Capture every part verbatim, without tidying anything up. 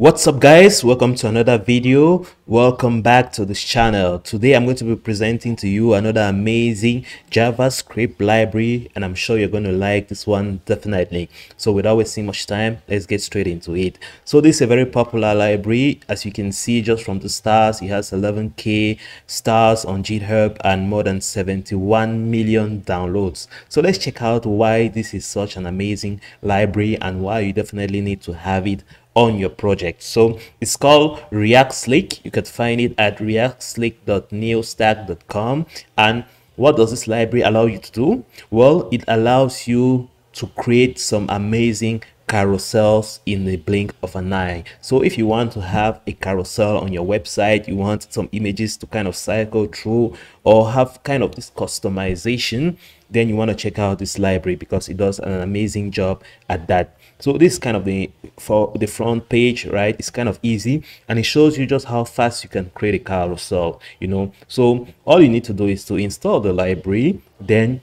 What's up guys, welcome to another video. Welcome back to this channel. Today I'm going to be presenting to you another amazing JavaScript library, and I'm sure you're going to like this one definitely. So without wasting much time, let's get straight into it. So this is a very popular library. As you can see just from the stars, it has eleven K stars on GitHub and more than seventy-one million downloads. So let's check out why this is such an amazing library and why you definitely need to have it on your project. So it's called React Slick. You can find it at react slick dot neostack dot com. And what does this library allow you to do? Well, it allows you to create some amazing carousels in the blink of an eye. So if you want to have a carousel on your website, you want some images to kind of cycle through or have kind of this customization, then you want to check out this library because it does an amazing job at that. So this is kind of the for the front page, right? It's kind of easy and it shows you just how fast you can create a carousel, you know. So all you need to do is to install the library, then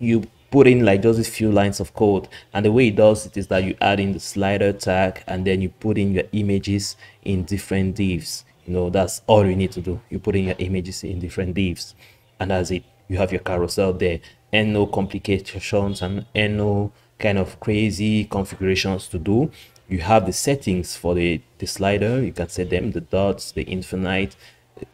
you put in like just a few lines of code, and the way it does it is that you add in the slider tag and then you put in your images in different divs. You know, that's all you need to do. You put in your images in different divs and that's it. You have your carousel there and no complications and, and no kind of crazy configurations to do. You have the settings for the, the slider. You can set them, the dots, the infinite,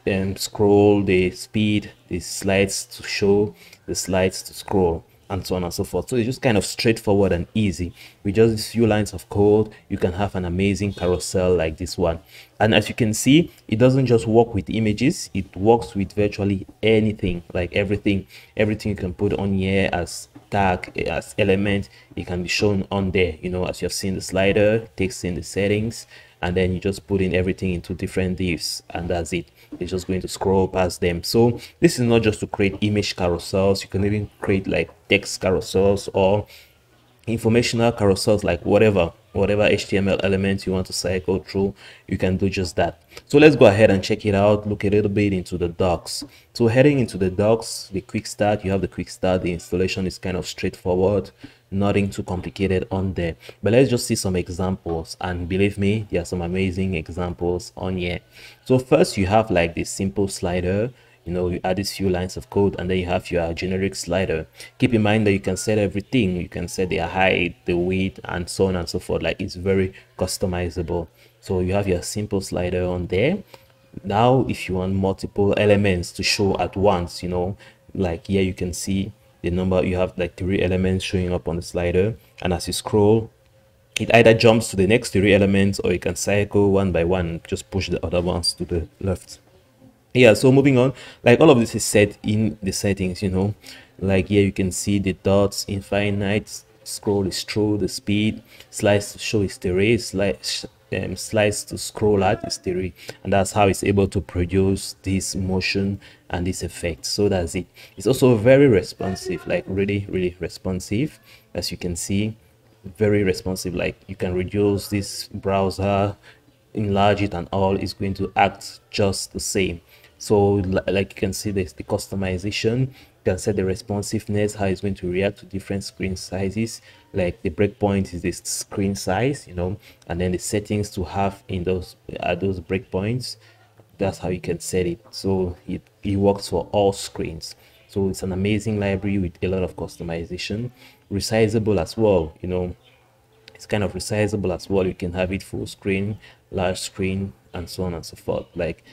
and scroll, the speed, the slides to show, the slides to scroll, and so on and so forth. So it's just kind of straightforward and easy. With just a few lines of code, you can have an amazing carousel like this one. And as you can see, it doesn't just work with images, it works with virtually anything, like everything. Everything you can put on here as tag, as element, it can be shown on there. You know, as you have seen the slider, takes in the settings, and then you just put in everything into different divs, and that's it. It's just going to scroll past them. So this is not just to create image carousels. You can even create like text carousels or informational carousels, like whatever whatever H T M L elements you want to cycle through, you can do just that. So let's go ahead and check it out. Look a little bit into the docs. So heading into the docs, the quick start, you have the quick start. The installation is kind of straightforward, nothing too complicated on there, but let's just see some examples, and believe me, there are some amazing examples on here. So first you have like this simple slider. You know, you add these few lines of code and then you have your generic slider. Keep in mind that you can set everything. You can set the height, the width, and so on and so forth. Like, it's very customizable. So you have your simple slider on there. Now if you want multiple elements to show at once, you know, like here you can see the number, you have like three elements showing up on the slider, and as you scroll, it either jumps to the next three elements or you can cycle one by one, just push the other ones to the left. Yeah, so moving on, like all of this is set in the settings, you know, like here you can see the dots, infinite, scroll is through, the speed, slice to show is the ray, slice, um, slice to scroll at is the ray, and that's how it's able to produce this motion and this effect. So that's it. It's also very responsive, like really, really responsive, as you can see, very responsive. Like you can reduce this browser, enlarge it, and all is going to act just the same. So like you can see, there's the customization. You can set the responsiveness, how it's going to react to different screen sizes, like the breakpoint is the screen size, you know, and then the settings to have in those are those breakpoints. That's how you can set it. So it, it works for all screens. So it's an amazing library with a lot of customization, resizable as well, you know. It's kind of resizable as well. You can have it full screen, large screen, and so on and so forth. Like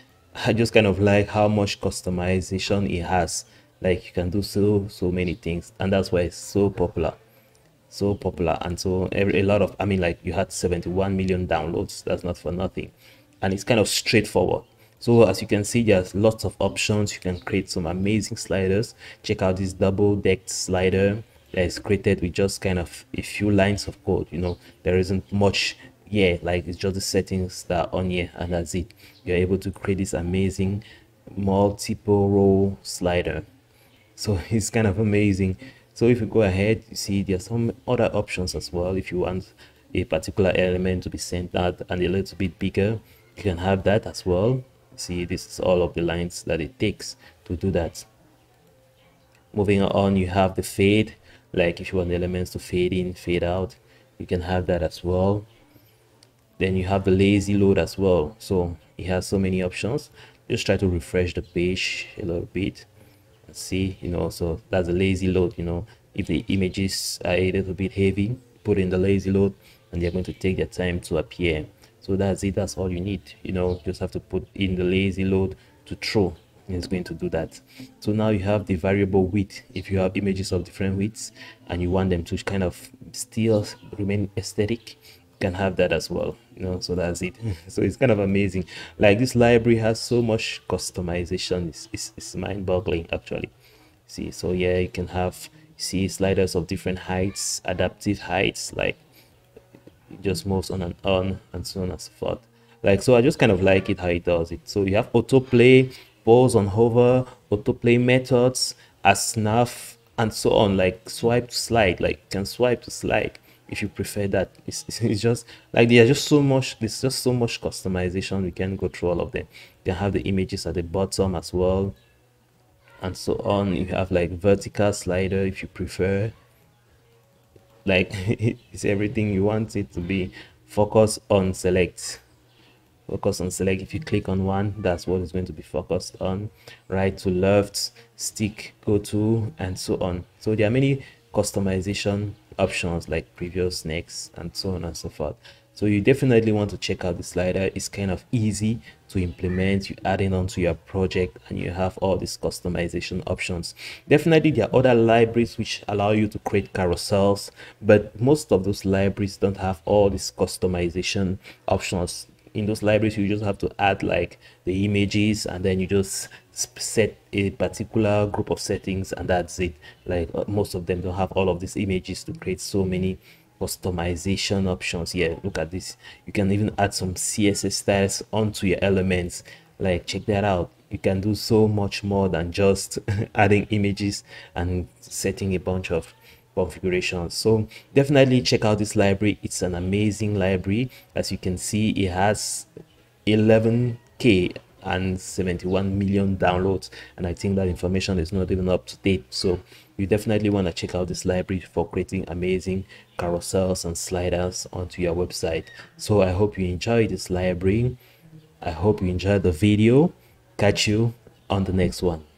I just kind of like how much customization it has. Like you can do so so many things, and that's why it's so popular, so popular. And so every a lot of I mean, like you had seventy-one million downloads. That's not for nothing, and it's kind of straightforward. So as you can see, there's lots of options. You can create some amazing sliders. Check out this double-decked slider that is created with just kind of a few lines of code. You know, there isn't much. Yeah, like it's just the settings that are on here, and that's it. You're able to create this amazing multiple row slider. So it's kind of amazing. So if you go ahead, you see there's some other options as well. If you want a particular element to be centered and a little bit bigger, you can have that as well. See, this is all of the lines that it takes to do that. Moving on, you have the fade. Like if you want the elements to fade in, fade out, you can have that as well. Then you have the lazy load as well. So it has so many options. Just try to refresh the page a little bit and see, you know, so that's a lazy load. You know, if the images are a little bit heavy, put in the lazy load and they're going to take their time to appear. So that's it. That's all you need. You know, just have to put in the lazy load to throw. It's going to do that. So now you have the variable width. If you have images of different widths and you want them to kind of still remain aesthetic, you can have that as well, you know. So that's it. So it's kind of amazing. Like, this library has so much customization. It's, it's, it's mind-boggling, actually. See, so yeah, you can have, see, sliders of different heights, adaptive heights, like it just moves on and on and so on and so forth. Like, so I just kind of like it how it does it. So you have autoplay, pause on hover, autoplay methods, as snuff, and so on. Like swipe to slide, like you can swipe to slide if you prefer that. It's, it's just like there's just so much. There's just so much customization. We can go through all of them. You can have the images at the bottom as well, and so on. You have like vertical slider if you prefer. Like it's everything you want it to be. Focus on select. Focus on select. If you click on one, that's what it's going to be focused on. Right to left, stick, go to, and so on. So there are many customization options like previous, next, and so on and so forth. So you definitely want to check out the slider. It's kind of easy to implement. You add it onto your project and you have all these customization options. Definitely there are other libraries which allow you to create carousels, but most of those libraries don't have all these customization options. In those libraries, you just have to add like the images and then you just set a particular group of settings and that's it. Like most of them don't have all of these images to create so many customization options. Yeah, look at this. You can even add some C S S styles onto your elements. Like, check that out. You can do so much more than just adding images and setting a bunch of configurations. So definitely check out this library. It's an amazing library. As you can see, it has eleven K and seventy-one million downloads, and I think that information is not even up to date. So you definitely want to check out this library for creating amazing carousels and sliders onto your website. So I hope you enjoy this library. I hope you enjoyed the video. Catch you on the next one.